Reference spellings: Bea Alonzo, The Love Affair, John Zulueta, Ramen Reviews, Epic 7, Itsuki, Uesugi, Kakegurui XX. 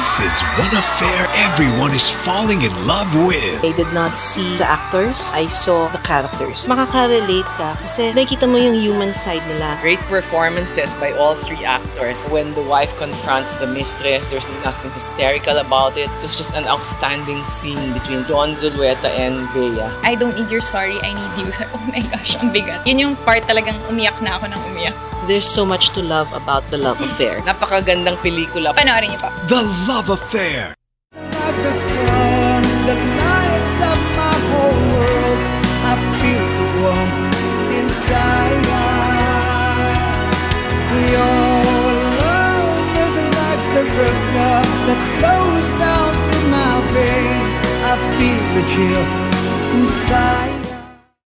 This is one affair everyone is falling in love with. I did not see the actors. I saw the characters. Makaka-relate ka kasi nakita mo yung human side nila. Great performances by all three actors. When the wife confronts the mistress, there's nothing hysterical about it. It was just an outstanding scene between John Zulueta and Bea. I don't need your sorry, I need you. Oh my gosh, ang bigat. Yun yung part talagang umiyak na ako ng umiyak. There's so much to love about The Love Affair. Napakagandang pelikula. Panoorin niyo pa. The Love Affair. I feel the chill inside.